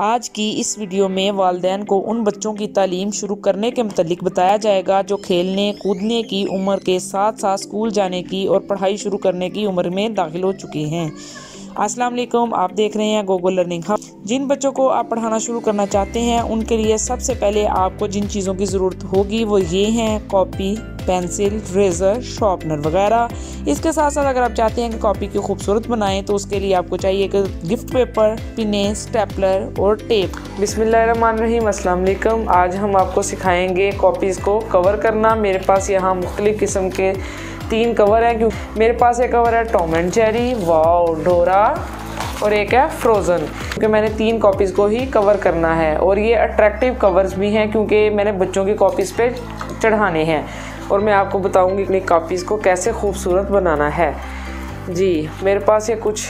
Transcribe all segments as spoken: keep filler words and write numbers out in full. आज की इस वीडियो में वालदैन को उन बच्चों की तालीम शुरू करने के मतलब बताया जाएगा जो खेलने कूदने की उम्र के साथ साथ स्कूल जाने की और पढ़ाई शुरू करने की उम्र में दाखिल हो चुके हैं। अस्सलाम वालेकुम, आप देख रहे हैं गूगल लर्निंग हब। जिन बच्चों को आप पढ़ाना शुरू करना चाहते हैं उनके लिए सबसे पहले आपको जिन चीज़ों की ज़रूरत होगी वो ये हैं कॉपी, पेंसिल, रेजर, शॉर्पनर वगैरह। इसके साथ साथ अगर आप चाहते हैं कि कॉपी की खूबसूरत बनाएं तो उसके लिए आपको चाहिए कि गिफ्ट पेपर, पिने, स्टेपलर और टेप। बिस्मिल्लाहिर्रहमानिर्रहीम, अस्सलाम वालेकुम। आज हम आपको सिखाएंगे कॉपीज़ को कवर करना। मेरे पास यहाँ मुख्तलिफ़ किस्म के तीन कवर हैं। क्यों मेरे पास एक कवर है Tom and Jerry, wow, Dora और एक है फ्रोज़न, क्योंकि मैंने तीन कॉपीज़ को ही कवर करना है। और ये अट्रैक्टिव कवर्स भी हैं क्योंकि मैंने बच्चों की कॉपीज़ पे चढ़ाने हैं और मैं आपको बताऊंगी अपनी कॉपीज़ को कैसे खूबसूरत बनाना है। जी, मेरे पास ये कुछ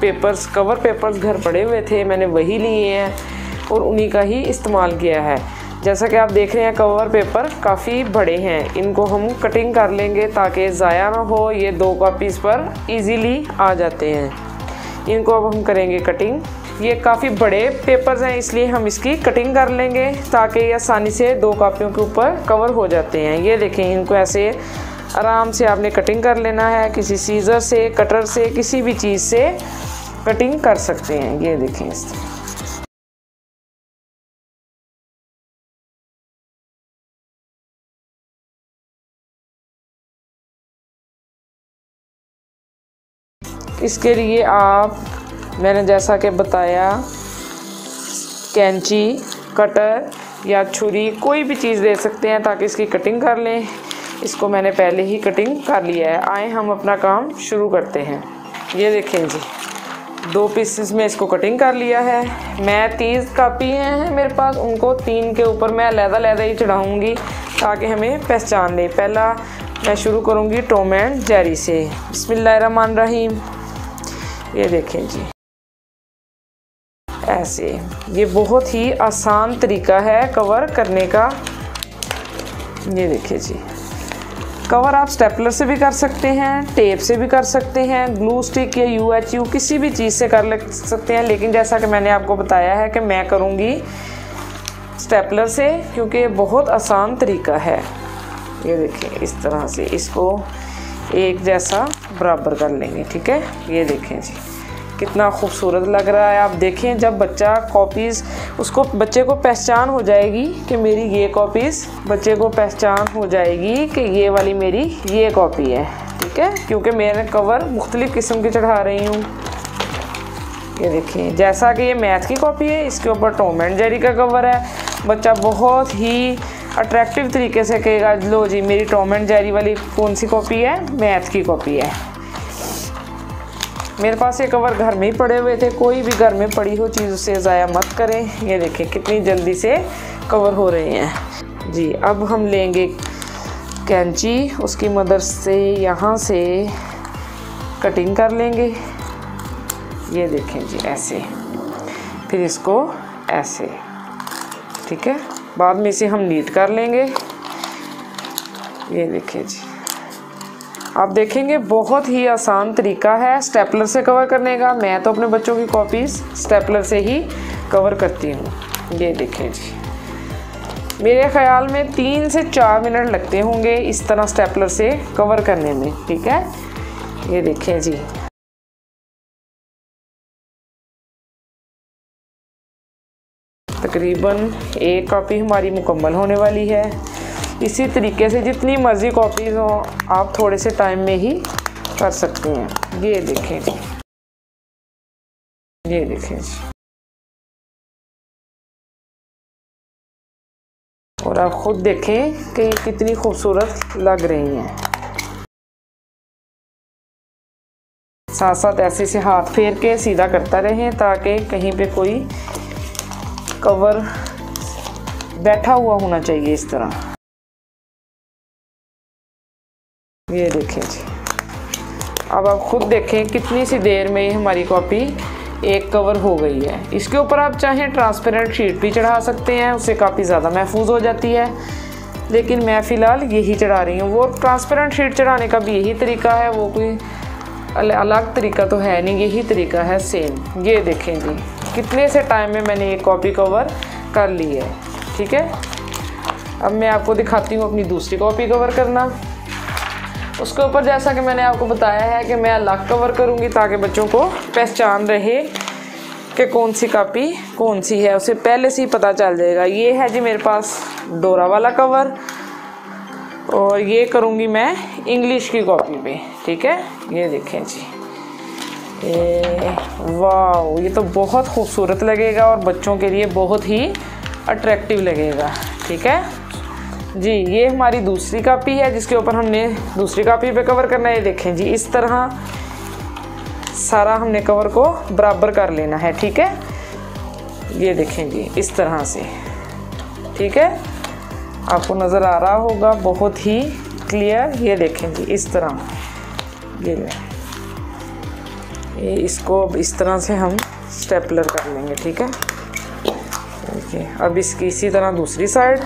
पेपर्स, कवर पेपर्स घर पड़े हुए थे, मैंने वही लिए हैं और उन्हीं का ही इस्तेमाल किया है। जैसा कि आप देख रहे हैं कवर पेपर काफ़ी बड़े हैं, इनको हम कटिंग कर लेंगे ताकि ज़ाया ना हो। ये दो कॉपीज़ पर इजीली आ जाते हैं। इनको अब हम करेंगे कटिंग। ये काफ़ी बड़े पेपर्स हैं इसलिए हम इसकी कटिंग कर लेंगे ताकि ये आसानी से दो कॉपियों के ऊपर कवर हो जाते हैं। ये देखें, इनको ऐसे आराम से आपने कटिंग कर लेना है। किसी सीज़र से, कटर से, किसी भी चीज़ से कटिंग कर सकते हैं। ये देखें इस तरह। इसके लिए आप, मैंने जैसा कि बताया, कैंची, कटर या छुरी कोई भी चीज़ ले सकते हैं ताकि इसकी कटिंग कर लें। इसको मैंने पहले ही कटिंग कर लिया है। आए हम अपना काम शुरू करते हैं। ये देखें जी, दो पीसेस में इसको कटिंग कर लिया है। मैं तीस कापियाँ हैं मेरे पास, उनको तीन के ऊपर मैं अलग अलग ही चढ़ाऊँगी ताकि हमें पहचान लें। पहला मैं शुरू करूँगी टॉम एंड जेरी से। बिस्मिल्लाहिर्रहमानिर्रहीम। ये देखें जी, ऐसे। ये बहुत ही आसान तरीका है कवर करने का। ये देखिए जी, कवर आप स्टेपलर से भी कर सकते हैं, टेप से भी कर सकते हैं, ग्लू स्टिक या यू एच यू किसी भी चीज़ से कर ले सकते हैं। लेकिन जैसा कि मैंने आपको बताया है कि मैं करूँगी स्टेपलर से क्योंकि ये बहुत आसान तरीका है। ये देखें, इस तरह से इसको एक जैसा बराबर कर लेंगे, ठीक है। ये देखें जी, कितना खूबसूरत लग रहा है। आप देखें, जब बच्चा कॉपीज़, उसको बच्चे को पहचान हो जाएगी कि मेरी ये कॉपीज़, बच्चे को पहचान हो जाएगी कि ये वाली मेरी ये कॉपी है, ठीक है, क्योंकि मैंने कवर मुख्तलिफ़ किस्म के चढ़ा रही हूँ। ये देखें, जैसा कि ये मैथ की कॉपी है, इसके ऊपर टॉम एंड जेरी का कवर है। बच्चा बहुत ही अट्रैक्टिव तरीके से कहेगा, लो जी मेरी टॉम एंड जेरी वाली कौन सी कॉपी है, मैथ की कॉपी है। मेरे पास ये कवर घर में ही पड़े हुए थे। कोई भी घर में पड़ी हो चीज़ उसे ज़ाया मत करें। ये देखें कितनी जल्दी से कवर हो रहे हैं जी। अब हम लेंगे कैंची, उसकी मदद से यहाँ से कटिंग कर लेंगे। ये देखें जी, ऐसे, फिर इसको ऐसे, ठीक है। बाद में इसे हम नीट कर लेंगे। ये देखिए जी, आप देखेंगे बहुत ही आसान तरीका है स्टेपलर से कवर करने का। मैं तो अपने बच्चों की कॉपीज़ स्टेपलर से ही कवर करती हूँ। ये देखें जी, मेरे ख़्याल में तीन से चार मिनट लगते होंगे इस तरह स्टेपलर से कवर करने में, ठीक है। ये देखें जी, तकरीबन एक कॉपी हमारी मुकम्मल होने वाली है। इसी तरीके से जितनी मर्ज़ी कॉपीज़ हो आप थोड़े से टाइम में ही कर सकते हैं। ये देखें जी, ये देखें जी, और आप ख़ुद देखें कि ये कितनी खूबसूरत लग रही हैं। साथ साथ ऐसे से हाथ फेर के सीधा करता रहें ताकि कहीं पे कोई कवर बैठा हुआ होना चाहिए इस तरह। ये देखें जी, अब आप ख़ुद देखें कितनी सी देर में हमारी कॉपी एक कवर हो गई है। इसके ऊपर आप चाहें ट्रांसपेरेंट शीट भी चढ़ा सकते हैं, उससे काफ़ी ज़्यादा महफूज हो जाती है, लेकिन मैं फ़िलहाल यही चढ़ा रही हूँ। वो ट्रांसपेरेंट शीट चढ़ाने का भी यही तरीका है, वो कोई अलग तरीका तो है नहीं, यही तरीका है सेम। ये देखें जी, कितने से टाइम में मैंने ये कॉपी कवर कर ली है। ठीक है, अब मैं आपको दिखाती हूँ अपनी दूसरी कॉपी कवर करना। उसके ऊपर जैसा कि मैंने आपको बताया है कि मैं अलग कवर करूँगी ताकि बच्चों को पहचान रहे कि कौन सी कापी कौन सी है, उसे पहले से ही पता चल जाएगा। ये है जी मेरे पास डोरा वाला कवर, और ये करूँगी मैं इंग्लिश की कॉपी पे। ठीक है, ये देखें जी, वाओ, ये तो बहुत खूबसूरत लगेगा और बच्चों के लिए बहुत ही अट्रैक्टिव लगेगा। ठीक है जी, ये हमारी दूसरी कॉपी है जिसके ऊपर हमने दूसरी कॉपी पे कवर करना है। ये देखें जी, इस तरह सारा हमने कवर को बराबर कर लेना है। ठीक है, ये देखें जी, इस तरह से। ठीक है, आपको नज़र आ रहा होगा बहुत ही क्लियर। ये देखें जी, इस तरह ये ये इसको अब इस तरह से हम स्टेपलर कर लेंगे। ठीक है, देखिए अब इसकी इसी तरह दूसरी साइड।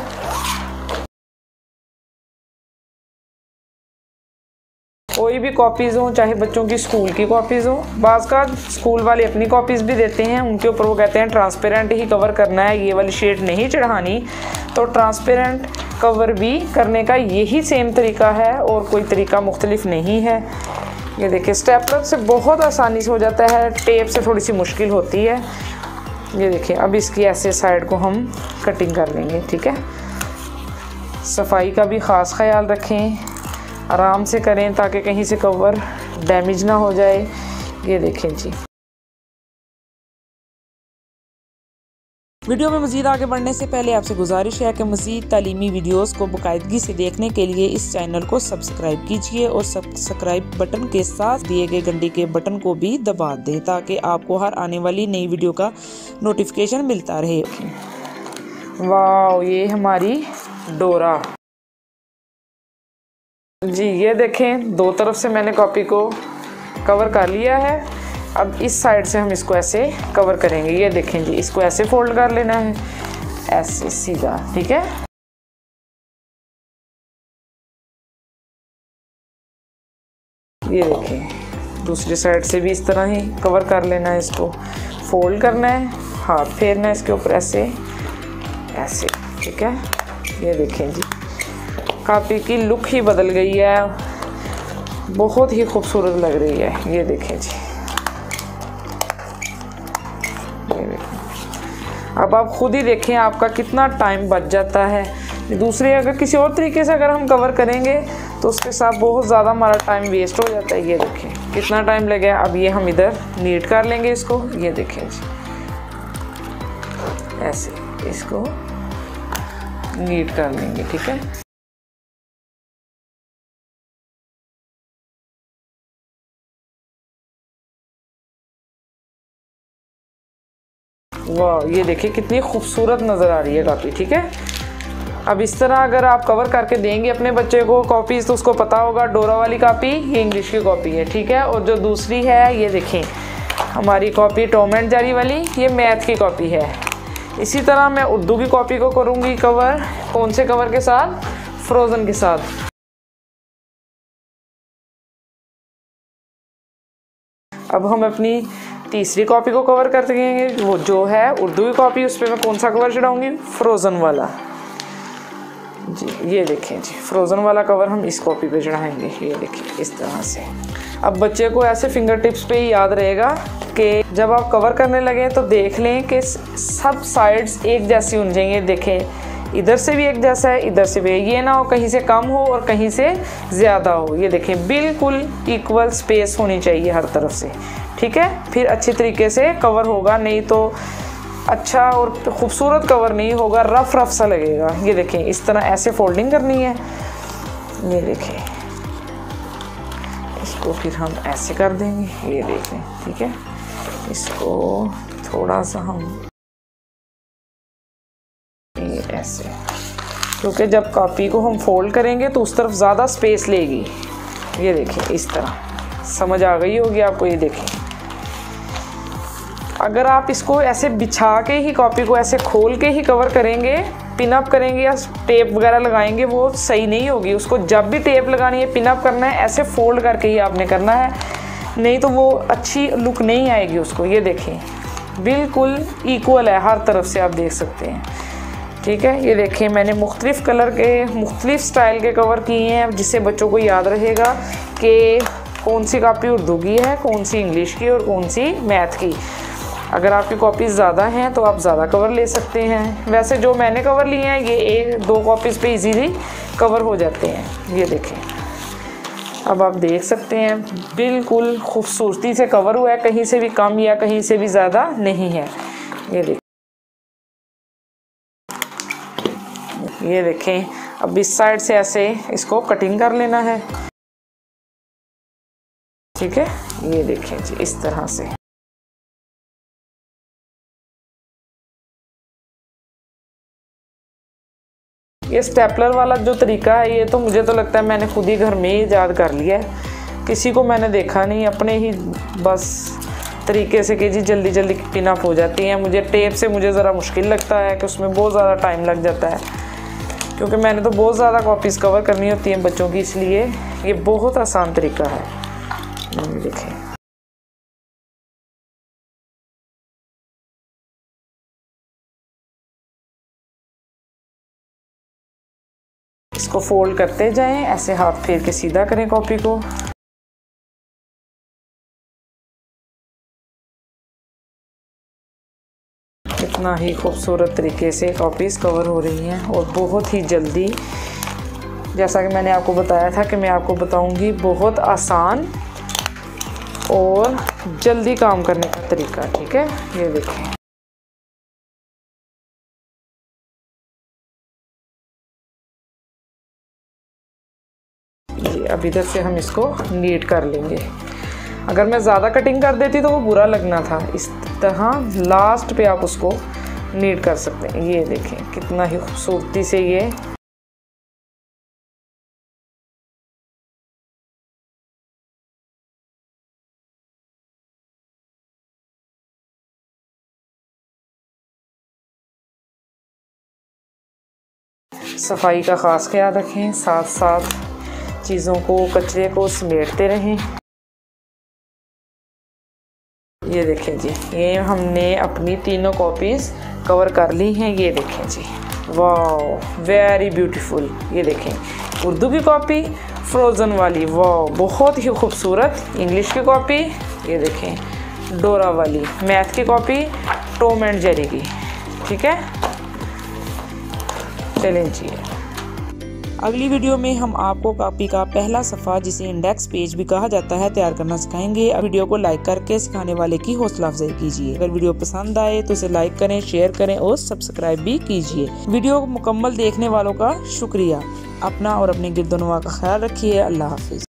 कोई भी कॉपीज़ हों, चाहे बच्चों की स्कूल की कॉपीज़ हों, बाज़ का स्कूल वाले अपनी कॉपीज़ भी देते हैं, उनके ऊपर वो कहते हैं ट्रांसपेरेंट ही कवर करना है, ये वाली शीट नहीं चढ़ानी। तो ट्रांसपेरेंट कवर भी करने का यही सेम तरीका है और कोई तरीका मुख्तलिफ नहीं है। ये देखिए, स्टेपलर से बहुत आसानी से हो जाता है, टेप से थोड़ी सी मुश्किल होती है। ये देखिए, अब इसकी ऐसे साइड को हम कटिंग कर लेंगे। ठीक है, सफाई का भी ख़ास ख्याल रखें, आराम से करें ताकि कहीं से कवर डैमेज ना हो जाए। ये देखें जी, वीडियो में मज़ीद आगे बढ़ने से पहले आपसे गुजारिश है कि मज़ीद तालीमी वीडियोस को बाकायदगी से देखने के लिए इस चैनल को सब्सक्राइब कीजिए और सब्सक्राइब बटन के साथ दिए गए घंटी के बटन को भी दबा दें ताकि आपको हर आने वाली नई वीडियो का नोटिफिकेशन मिलता रहे। वाह, ये हमारी डोरा जी, ये देखें, दो तरफ से मैंने कॉपी को कवर कर लिया है। अब इस साइड से हम इसको ऐसे कवर करेंगे। ये देखें जी, इसको ऐसे फोल्ड कर लेना है, ऐसे सीधा। ठीक है, ये देखें, दूसरी साइड से भी इस तरह ही कवर कर लेना है, इसको फोल्ड करना है, हाथ फेरना है इसके ऊपर ऐसे ऐसे। ठीक है, ये देखें जी, कॉपी की लुक ही बदल गई है, बहुत ही खूबसूरत लग रही है। ये देखें जी, अब आप ख़ुद ही देखें आपका कितना टाइम बच जाता है। दूसरे अगर किसी और तरीके से अगर हम कवर करेंगे तो उसके साथ बहुत ज़्यादा हमारा टाइम वेस्ट हो जाता है। ये देखें कितना टाइम लगेगा। अब ये हम इधर नीट कर लेंगे इसको। ये देखें जी, ऐसे इसको नीट कर लेंगे। ठीक है, वाह, ये देखिए कितनी खूबसूरत नज़र आ रही है कॉपी। ठीक है, अब इस तरह अगर आप कवर करके देंगे अपने बच्चे को कॉपीज़ तो उसको पता होगा डोरा वाली कॉपी ये इंग्लिश की कॉपी है। ठीक है, और जो दूसरी है ये देखें हमारी कॉपी टॉम एंड जेरी वाली, ये मैथ की कॉपी है। इसी तरह मैं उर्दू की कॉपी को करूँगी कवर। कौन से कवर के साथ? फ्रोज़न के साथ। अब हम अपनी तीसरी कॉपी को कवर कर देंगे, वो जो है उर्दू की कॉपी, उस पर मैं कौन सा कवर चढ़ाऊँगी? फ्रोज़न वाला जी। ये देखें जी, फ्रोज़न वाला कवर हम इस कॉपी पे चढ़ाएंगे। ये देखिए इस तरह से। अब बच्चे को ऐसे फिंगर टिप्स पे ही याद रहेगा कि जब आप कवर करने लगें तो देख लें कि सब साइड्स एक जैसी होनी चाहिए। देखें इधर से भी एक जैसा है, इधर से भी, ये ना हो कहीं से कम हो और कहीं से ज़्यादा हो। ये देखें बिल्कुल इक्वल स्पेस होनी चाहिए हर तरफ से। ठीक है, फिर अच्छे तरीके से कवर होगा, नहीं तो अच्छा और ख़ूबसूरत कवर नहीं होगा, रफ रफ सा लगेगा। ये देखें इस तरह ऐसे फोल्डिंग करनी है। ये देखें इसको फिर हम ऐसे कर देंगे। ये देखें, ठीक है, इसको थोड़ा सा हम ये ऐसे, क्योंकि जब कॉपी को हम फोल्ड करेंगे तो उस तरफ ज़्यादा स्पेस लेगी। ये देखें इस तरह, समझ आ गई होगी आपको। ये देखें, अगर आप इसको ऐसे बिछा के ही कॉपी को ऐसे खोल के ही कवर करेंगे, पिनअप करेंगे या टेप वगैरह लगाएंगे, वो सही नहीं होगी। उसको जब भी टेप लगानी है, पिनअप करना है, ऐसे फोल्ड करके ही आपने करना है, नहीं तो वो अच्छी लुक नहीं आएगी उसको। ये देखें बिल्कुल इक्वल है, हर तरफ से आप देख सकते हैं। ठीक है, ये देखिए मैंने मुख्तलिफ़ कलर के मुख्तलिफ़ स्टाइल के कवर किए हैं जिससे बच्चों को याद रहेगा कि कौन सी कापी उर्दू की है, कौन सी इंग्लिश की और कौन सी मैथ की। अगर आपकी कॉपीज़ ज़्यादा हैं तो आप ज़्यादा कवर ले सकते हैं। वैसे जो मैंने कवर लिए हैं ये एक दो कॉपीज़ पे इजीली कवर हो जाते हैं। ये देखें, अब आप देख सकते हैं बिल्कुल खूबसूरती से कवर हुआ है, कहीं से भी कम या कहीं से भी ज़्यादा नहीं है। ये देखें ये देखें अब इस साइड से ऐसे इसको कटिंग कर लेना है। ठीक है, ये देखें जी इस तरह से। ये स्टेपलर वाला जो तरीका है ये तो मुझे तो लगता है मैंने खुद ही घर में ही ईजाद कर लिया है, किसी को मैंने देखा नहीं, अपने ही बस तरीके से कि जी जल्दी जल्दी पिन अप हो जाती है। मुझे टेप से मुझे ज़रा मुश्किल लगता है कि उसमें बहुत ज़्यादा टाइम लग जाता है, क्योंकि मैंने तो बहुत ज़्यादा कॉपीज़ कवर करनी होती हैं बच्चों की, इसलिए ये बहुत आसान तरीका है। देखें इसको फोल्ड करते जाएं, ऐसे हाथ फेर के सीधा करें कॉपी को। इतना ही खूबसूरत तरीके से कॉपीज़ कवर हो रही हैं और बहुत ही जल्दी, जैसा कि मैंने आपको बताया था कि मैं आपको बताऊंगी, बहुत आसान और जल्दी काम करने का तरीका। ठीक है, ये देखें अब इधर से हम इसको नीट कर लेंगे। अगर मैं ज़्यादा कटिंग कर देती तो वो बुरा लगना था, इस तरह लास्ट पे आप उसको नीट कर सकते हैं। ये देखें कितना ही खूबसूरती से ये सफाई का ख़ास ख्याल रखें, साथ साथ चीज़ों को कचरे को समेटते रहें। ये देखें जी ये हमने अपनी तीनों कॉपीज़ कवर कर ली हैं। ये देखें जी वाह, वेरी ब्यूटीफुल। ये देखें उर्दू की कॉपी, फ्रोज़न वाली वाह बहुत ही खूबसूरत, इंग्लिश की कॉपी, ये देखें डोरा वाली, मैथ की कॉपी, टॉम एंड जेरी की। ठीक है, चलें जी अगली वीडियो में हम आपको कॉपी का पहला सफ़ा जिसे इंडेक्स पेज भी कहा जाता है तैयार करना सिखाएंगे। अब वीडियो को लाइक करके सिखाने वाले की हौसला अफजाई कीजिए। अगर वीडियो पसंद आए तो इसे लाइक करें, शेयर करें और सब्सक्राइब भी कीजिए। वीडियो को मुकम्मल देखने वालों का शुक्रिया। अपना और अपने गिर्दोनवा का ख्याल रखिए। अल्लाह हाफिज़।